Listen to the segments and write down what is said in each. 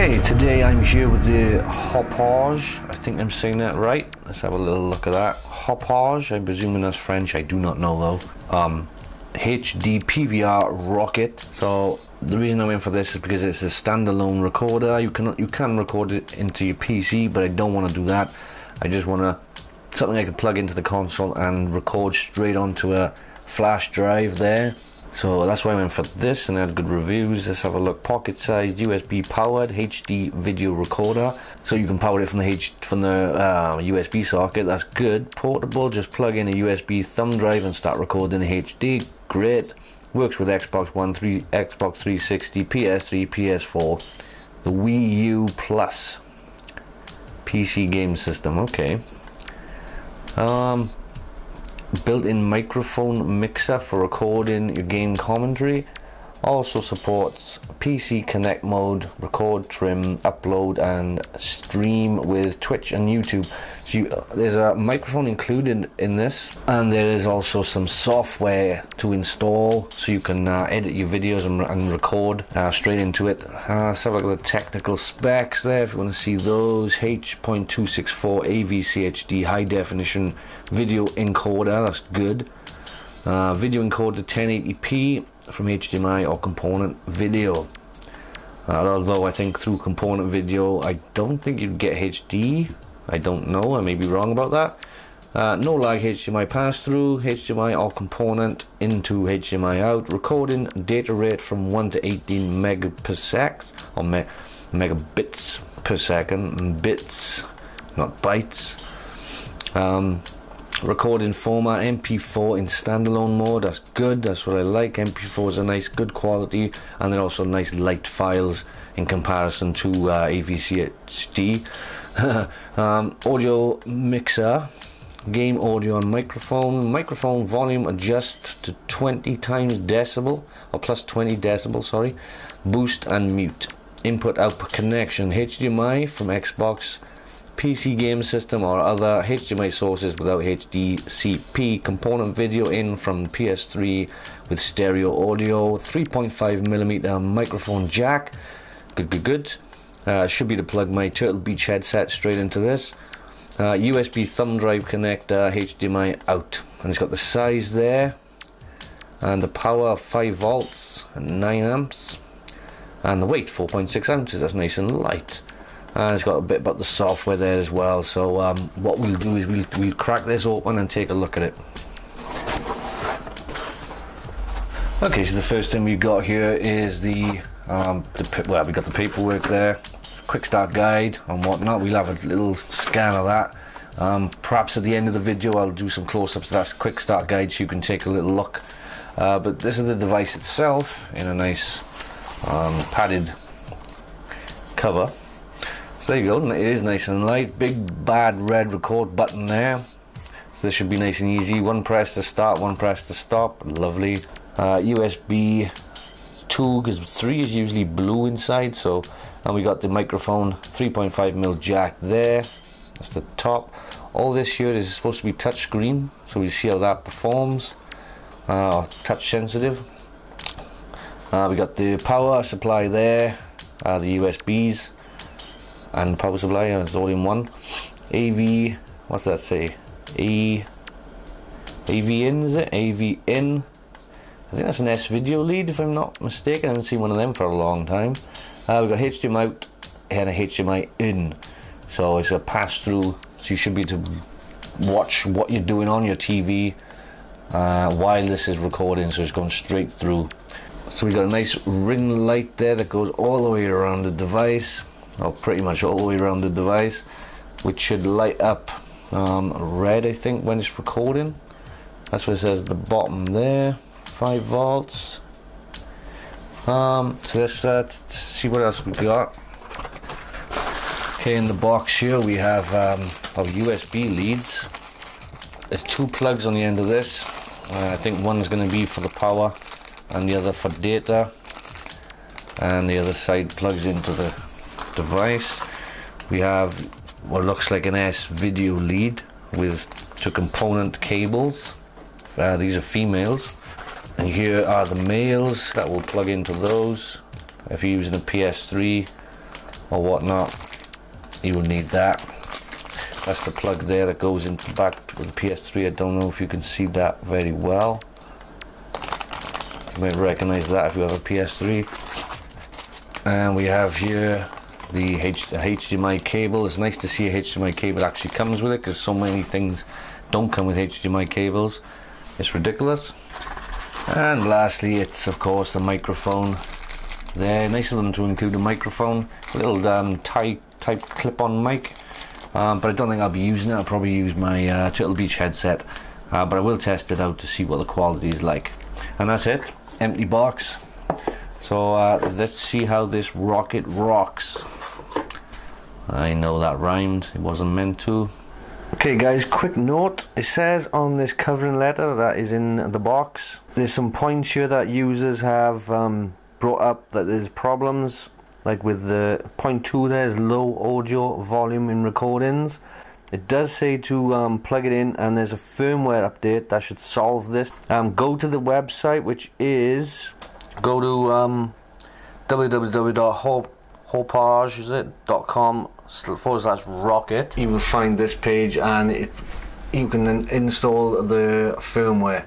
Okay, today I'm here with the Hauppauge. I think I'm saying that right. Let's have a little look at that. Hauppauge, I'm presuming that's French. I do not know though. HD PVR Rocket. So the reason I went for this is because it's a standalone recorder. You can record it into your PC, but I don't want to do that. I just want to something I can plug into the console and record straight onto a flash drive there. So that's why I went for this, and I had good reviews. Let's have a look. Pocket-sized, USB powered, HD video recorder. So you can power it from the USB socket. That's good. Portable, just plug in a USB thumb drive and start recording HD. Great. Works with Xbox One, Xbox 360, PS3, PS4, the Wii U Plus, PC game system. Okay. Built-in microphone mixer for recording your game commentary. Also supports PC Connect mode, record, trim, upload and stream with Twitch and YouTube. So there's a microphone included in this, and there is also some software to install so you can edit your videos and record straight into it. Let's have a look at the technical specs there if you want to see those. h.264 AVCHD high definition video encoder, that's good. Video encoder 1080p from HDMI or component video. Although I think through component video, I don't think you'd get HD. I don't know, I may be wrong about that. No lag HDMI pass through, HDMI or component into HDMI out. Recording data rate from 1 to 18 megabits per second. Bits, not bytes. Recording format MP4 in standalone mode, that's good, that's what I like. MP4 is a nice good quality, and they're also nice light files in comparison to AVCHD. Audio mixer, game audio and microphone volume adjust to 20 times decibel or plus 20 decibel, sorry. Boost and mute. Input output connection, HDMI from Xbox, PC game system or other HDMI sources without HDCP, component video in from PS3 with stereo audio, 3.5mm microphone jack, good. Should be to plug my Turtle Beach headset straight into this. USB thumb drive connector, HDMI out, and it's got the size there, and the power 5 volts and 9 amps, and the weight 4.6 ounces, that's nice and light. And it's got a bit about the software there as well. So what we'll do is we'll crack this open and take a look at it. Okay, so the first thing we've got here is well, we've got the paperwork there, quick start guide and whatnot. We'll have a little scan of that. Perhaps at the end of the video I'll do some close-ups of that quick start guide so you can take a little look. But this is the device itself in a nice padded cover. There you go, it is nice and light. Big bad red record button there, so this should be nice and easy. One press to start, one press to stop, lovely. USB 2, because 3 is usually blue inside. So, and we got the microphone 3.5mm jack there, that's the top. All this here is supposed to be touch screen, so we'll see how that performs, touch sensitive. We got the power supply there, the USBs and power supply, and it's all in one. AV, what's that say? AV in, is it? AV in. I think that's an S video lead if I'm not mistaken. I haven't seen one of them for a long time. We've got HDMI out and a HDMI in. So it's a pass through, so you should be to watch what you're doing on your TV while this is recording, so it's going straight through. So we've got a nice ring light there that goes all the way around the device. Or pretty much all the way around the device, which should light up red, I think, when it's recording. That's what it says at the bottom there, 5 volts. So let's see what else we got. Okay, in the box here we have our USB leads. There's 2 plugs on the end of this. I think one's going to be for the power and the other for data, and the other side plugs into the device. We have what looks like an S video lead with 2 component cables. These are females, and here are the males that will plug into those. If you're using a PS3, or whatnot, you will need that. That's the plug there that goes into the back of the PS3. I don't know if you can see that very well. You may recognize that if you have a PS3. And we have here the HDMI cable. It's nice to see a HDMI cable actually comes with it, because so many things don't come with HDMI cables. It's ridiculous. And lastly, it's of course the microphone. They're nice of them to include a microphone, a little type clip-on mic, but I don't think I'll be using it. I'll probably use my Turtle Beach headset, but I will test it out to see what the quality is like. And that's it, empty box. So let's see how this rocket rocks. I know that rhymed, it wasn't meant to. Okay guys, quick note, it says on this covering letter that is in the box, there's some points here that users have brought up that there's problems, like with the point 2 there's low audio volume in recordings. It does say to plug it in, and there's a firmware update that should solve this. Go to the website, which is, go to www.hauppauge.com/rocket. You will find this page, and you can then install the firmware.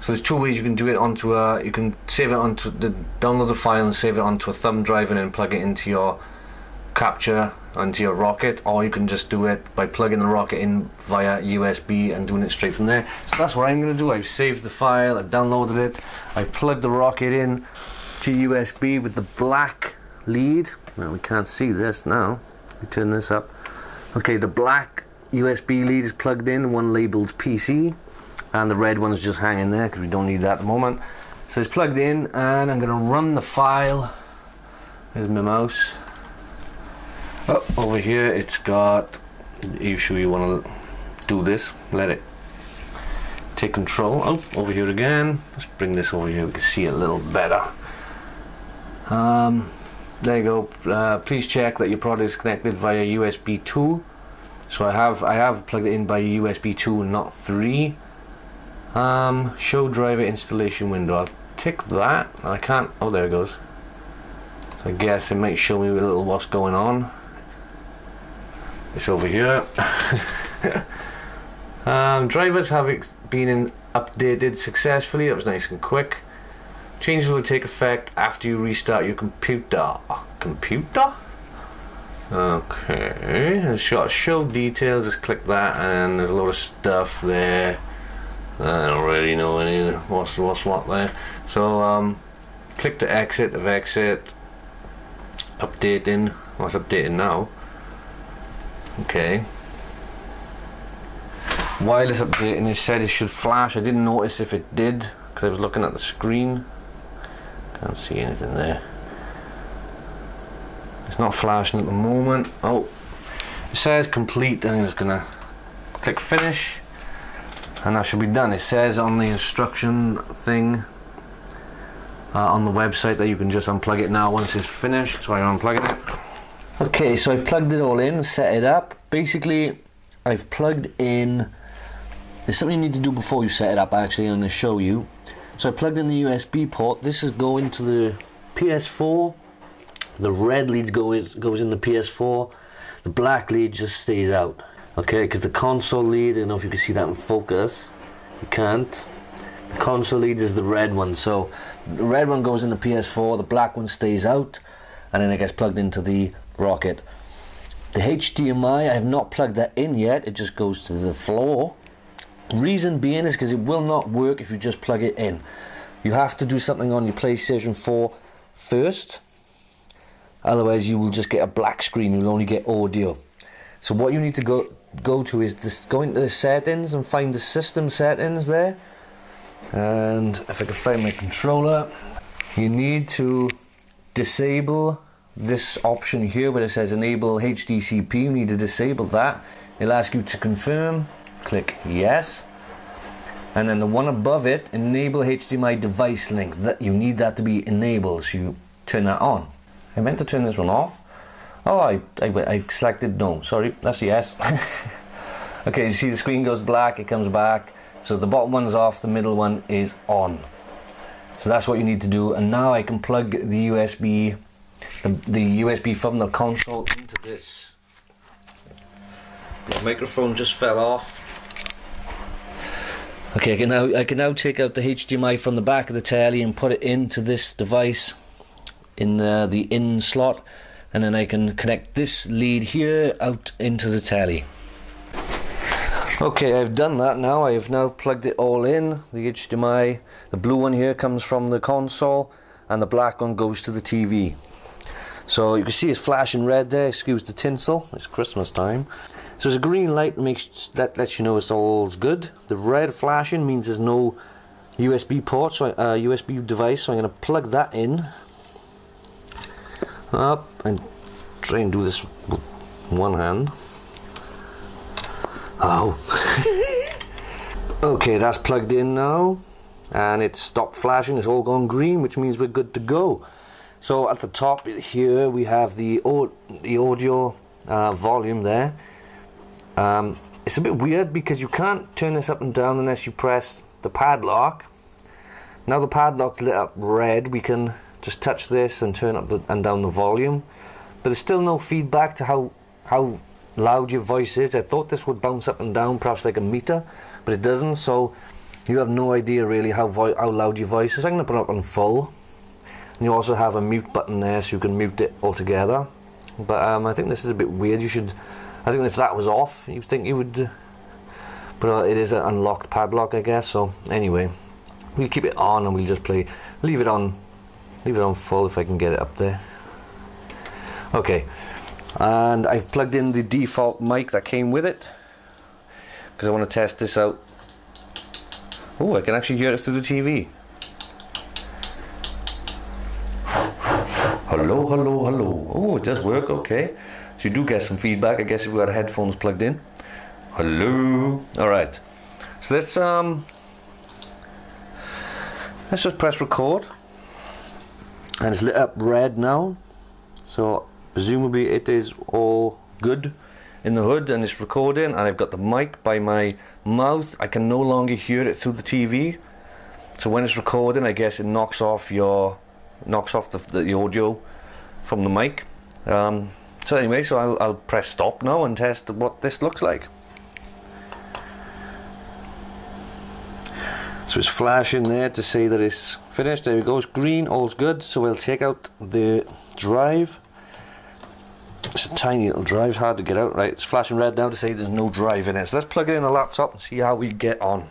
So there's two ways you can do it. Onto a, you can save it onto the, download the file and save it onto a thumb drive and then plug it into your capture, onto your rocket, or you can just do it by plugging the rocket in via USB and doing it straight from there. So that's what I'm going to do. I've saved the file, I've downloaded it, I've plugged the rocket in to USB with the black lead. Now we can't see this now. We turn this up. Okay, the black USB lead is plugged in, one labeled PC, and the red one's just hanging there because we don't need that at the moment. So it's plugged in, and I'm going to run the file. There's my mouse. Oh, over here it's got, you sure you want to do this, let it take control. Oh, over here again, let's bring this over here, we can see it a little better. There you go. Please check that your product is connected via USB 2. So I have plugged it in by USB 2 and not 3. Show driver installation window. I'll tick that. I can't. Oh, there it goes. So I guess it might show me a little what's going on. It's over here. Drivers have been updated successfully. That was nice and quick. Changes will take effect after you restart your computer. Computer? Okay. And show details. Just click that, and there's a lot of stuff there. I don't really know any what's what there. So click the exit of exit. Updating. What's updating now? Okay. Wireless updating. It said it should flash. I didn't notice if it did because I was looking at the screen. Can't see anything there. It's not flashing at the moment. Oh, it says complete. I'm just gonna click finish, and that should be done. It says on the instruction thing on the website that you can just unplug it now once it's finished. So I'm unplugging it. Okay, so I've plugged it all in, set it up. Basically, I've plugged in. There's something you need to do before you set it up. Actually, I'm gonna show you. So I plugged in the USB port. This is going to the PS4. The red lead goes in the PS4. The black lead just stays out. Okay, because the console lead, I don't know if you can see that in focus. You can't. The console lead is the red one. So the red one goes in the PS4. The black one stays out, and then it gets plugged into the rocket. The HDMI, I have not plugged that in yet. It just goes to the floor. Reason being is because it will not work if you just plug it in. You have to do something on your PlayStation 4 first, otherwise you will just get a black screen, you'll only get audio. So what you need to go to is this, go into the settings and find the system settings there, and if I can find my controller, you need to disable this option here where it says enable HDCP. You need to disable that. It'll ask you to confirm. Click yes, and then the one above it, enable HDMI device link. That you need that to be enabled, so you turn that on. I meant to turn this one off. Oh, I selected no. Sorry, that's yes. Okay, you see the screen goes black. It comes back. So the bottom one's off. The middle one is on. So that's what you need to do. And now I can plug the USB the USB from the console into this. The microphone just fell off. Okay, I can now take out the HDMI from the back of the telly and put it into this device in the in slot, and then I can connect this lead here out into the telly. Okay, I've done that now. I have now plugged it all in. The HDMI, the blue one here comes from the console, and the black one goes to the TV. So you can see it's flashing red there, excuse the tinsel, it's Christmas time. So it's a green light that lets you know it's all's good. The red flashing means there's no USB port, so USB device, so I'm going to plug that in. Up, and try and do this with one hand. Oh. Okay, that's plugged in now, and it's stopped flashing, it's all gone green, which means we're good to go. So at the top here we have the audio volume there. It's a bit weird because you can't turn this up and down unless you press the padlock. Now the padlock's lit up red, we can just touch this and turn up and down the volume, but there's still no feedback to how loud your voice is. I thought this would bounce up and down perhaps like a meter, but it doesn't, so you have no idea really how loud your voice is. I'm going to put it up on full, and you also have a mute button there so you can mute it altogether, but I think this is a bit weird. I think if that was off you'd think you would, but it is an unlocked padlock I guess. So anyway, we'll keep it on and we'll just play, leave it on full if I can get it up there. Okay, and I've plugged in the default mic that came with it because I want to test this out. Oh, I can actually hear it through the TV. Hello, hello, hello. Oh, it does work, okay. So you do get some feedback, I guess, if we had headphones plugged in. Hello. All right. So let's just press record, and it's lit up red now. So presumably it is all good in the hood and it's recording, and I've got the mic by my mouth. I can no longer hear it through the TV. So when it's recording, I guess it knocks off the audio from the mic. So anyway, so I'll press stop now and test what this looks like. So it's flashing there to say that it's finished. There we go, it's green, all's good. So we'll take out the drive. It's a tiny little drive, hard to get out. Right, it's flashing red now to say there's no drive in it. So let's plug it in the laptop and see how we get on.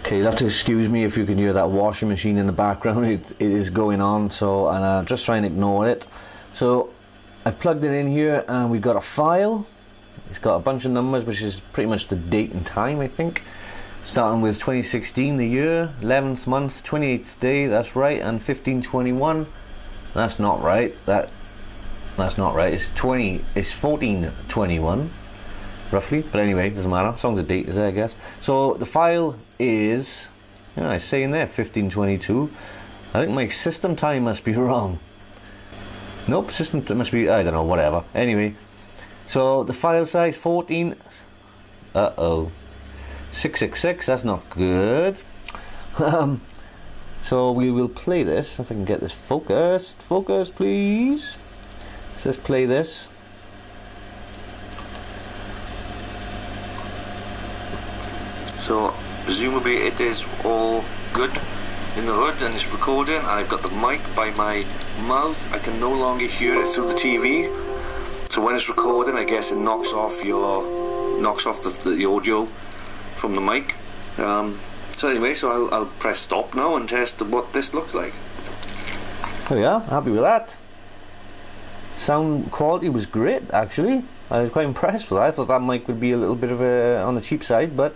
Okay, you'll have to excuse me if you can hear that washing machine in the background. It is going on, so and I'm just trying to ignore it. So I've plugged it in here and we've got a file. It's got a bunch of numbers, which is pretty much the date and time, I think. Starting with 2016, the year, 11th month, 28th day, that's right, and 1521. That's not right. That's not right. It's 1421, roughly. But anyway, it doesn't matter. As long as the date is there, I guess. So the file is, yeah, I say in there, 1522. I think my system time must be wrong. Nope, system must be, I don't know, whatever. Anyway, so the file size 14, 666, that's not good. So we will play this, if I can get this focused, focus please. So let's play this. So presumably it is all good in the hood and it's recording, and I've got the mic by my mouth. I can no longer hear it through the TV. So when it's recording, I guess it knocks off the audio from the mic. So anyway, so I'll press stop now and test what this looks like. There we are, happy with that. Sound quality was great actually. I was quite impressed with that. I thought that mic would be a little bit of a, on the cheap side, but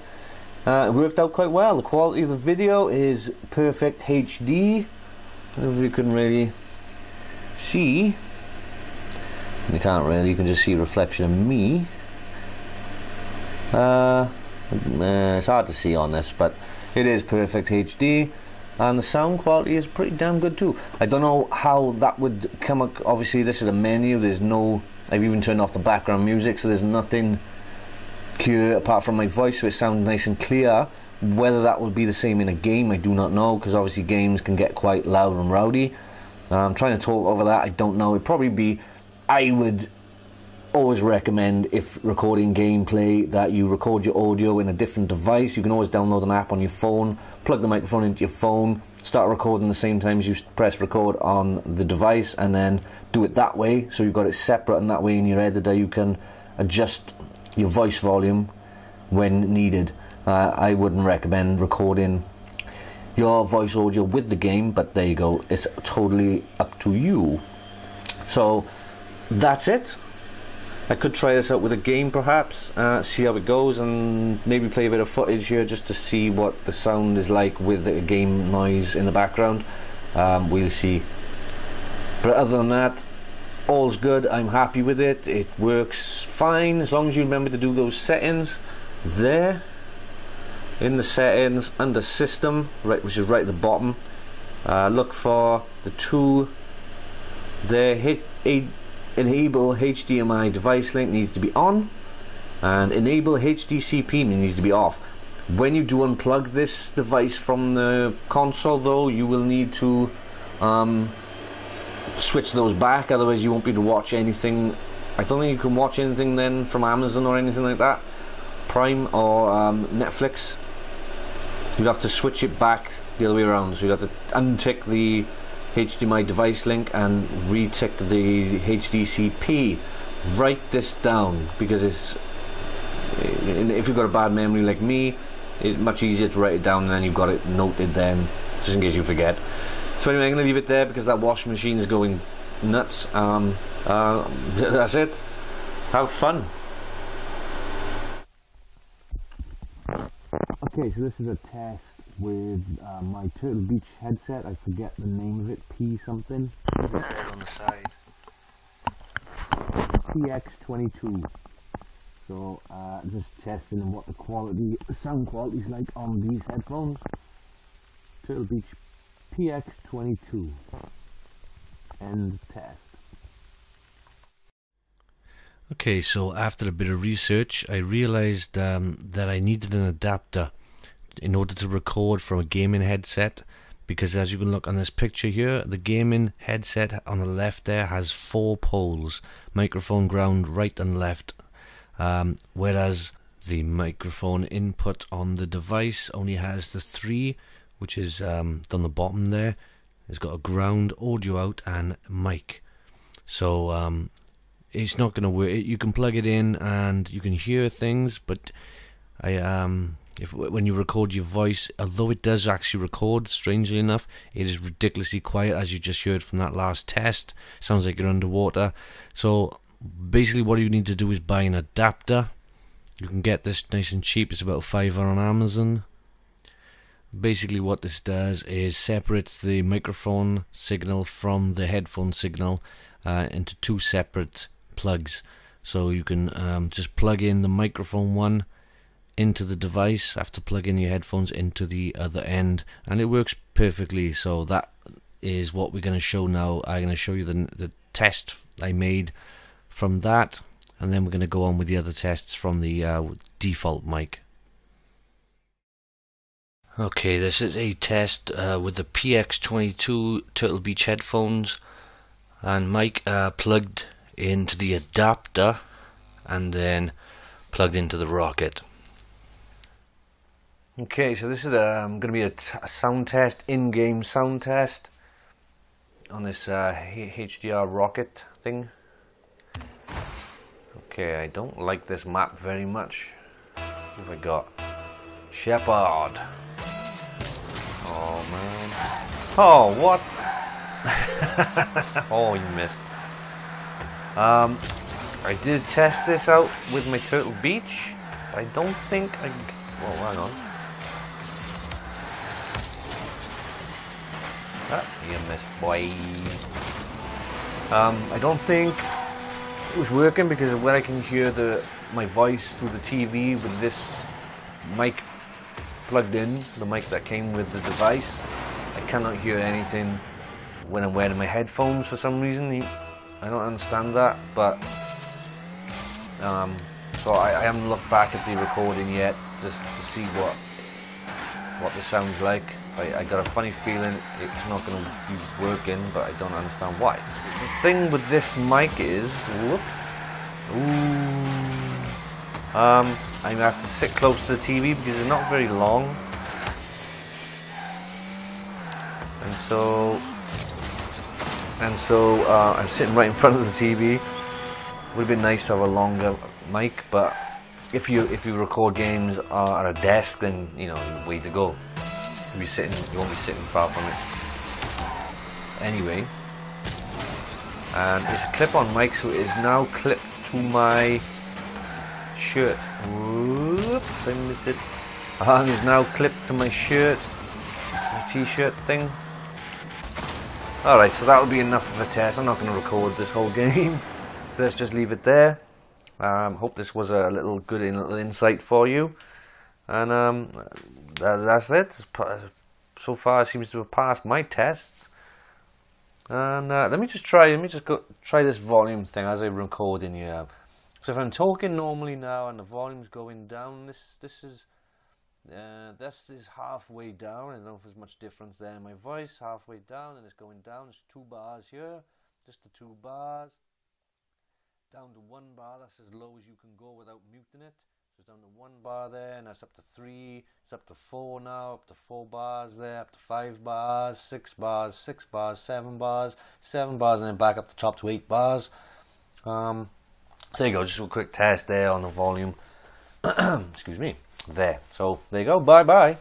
it worked out quite well. The quality of the video is perfect HD. I don't know if you can really see. You can't really, you can just see a reflection of me. It's hard to see on this, but it is perfect HD, and the sound quality is pretty damn good too. I don't know how that would come up. Obviously this is a menu, there's no, I've even turned off the background music, so there's nothing clear apart from my voice, so it sounds nice and clear. Whether that will be the same in a game I do not know, because obviously games can get quite loud and rowdy, Trying to talk over that, I don't know. It'd probably be, I would always recommend, if recording gameplay, that you record your audio in a different device. You can always download an app on your phone, plug the microphone into your phone, start recording the same time as you press record on the device, and then do it that way, so you've got it separate, and that way in your editor you can adjust your voice volume when needed. I wouldn't recommend recording your voice audio with the game, but there you go, it's totally up to you. So that's it. I could try this out with a game perhaps, see how it goes, and maybe play a bit of footage here just to see what the sound is like with the game noise in the background. We'll see. But other than that, all's good. I'm happy with it. It works fine as long as you remember to do those settings there. In the settings, under system, right, which is right at the bottom, look for the two there. Enable HDMI device link needs to be on, and enable HDCP needs to be off. When you do unplug this device from the console though, you will need to switch those back, otherwise you won't be able to watch anything. I don't think you can watch anything then from Amazon or anything like that, Prime or Netflix. You'd have to switch it back the other way around, so you'd have to untick the HDMI device link and re-tick the HDCP. Write this down, because it's, if you've got a bad memory like me, it's much easier to write it down and then you've got it noted then, just in case you forget. So anyway, I'm going to leave it there because that washing machine is going nuts. That's it. Have fun. Okay, so this is a test with my Turtle Beach headset. I forget the name of it, P something. On the side. PX-22. So just testing what the quality, sound quality is like on these headphones. Turtle Beach PX-22. End test. Okay, so after a bit of research, I realized that I needed an adapter in order to record from a gaming headset, because as you can look on this picture here, the gaming headset on the left there has four poles, microphone ground right and left, whereas the microphone input on the device only has the three, which is on the bottom there. It's got a ground, audio out, and mic. So it's not going to work. You can plug it in and you can hear things, but I when you record your voice, although it does actually record, strangely enough, it is ridiculously quiet, as you just heard from that last test. Sounds like you're underwater. So basically what you need to do is buy an adapter. You can get this nice and cheap, it's about £5 on Amazon. Basically what this does is separates the microphone signal from the headphone signal into two separate plugs. So you can just plug in the microphone one into the device, have to plug in your headphones into the other end, and it works perfectly. So that is what we're going to show now. I'm going to show you the test I made from that, and then we're going to go on with the other tests from the default mic. Okay, this is a test with the PX-22 Turtle Beach headphones and mic plugged into the adapter and then plugged into the Rocket. Okay, so this is going to be a sound test, in-game sound test on this HDR Rocket thing. Okay, I don't like this map very much. What have I got? Shepard. Oh, man. Oh, what? Oh, you missed. I did test this out with my Turtle Beach. I don't think I... Well, hang on. Ah, you missed, boy. I don't think it was working, because when I can hear my voice through the TV with this mic plugged in, the mic that came with the device, I cannot hear anything when I'm wearing my headphones for some reason. I don't understand that, but so I haven't looked back at the recording yet just to see what this sounds like. I got a funny feeling it's not going to be working, but I don't understand why. The thing with this mic is, whoops, ooh, I'm going to have to sit close to the TV because it's not very long. And so, I'm sitting right in front of the TV. Would have been nice to have a longer mic, but if you record games at a desk, then you know the way to go. You won't be sitting far from it. Anyway, and it's a clip-on mic, so it is now clipped to my shirt. Whoops, I missed it. It's now clipped to my shirt, my t-shirt thing. Alright, so that'll be enough of a test. I'm not going to record this whole game. So let's just leave it there. Hope this was a little good insight for you. And that's it. So far, it seems to have passed my tests. And let me just try. Let me just go try this volume thing as I record in here. So if I'm talking normally now and the volume's going down, this is halfway down. I don't know if there's much difference there in my voice. Halfway down and it's going down. It's 2 bars here, just the 2 bars. Down to 1 bar. That's as low as you can go without muting it. So it's down to 1 bar there, and that's up to 3. It's up to 4 now. Up to 4 bars there. Up to 5 bars, 6 bars, 6 bars, 7 bars, 7 bars, and then back up the top to 8 bars. So there you go. Just a quick test there on the volume. Excuse me. There. So there you go. Bye bye.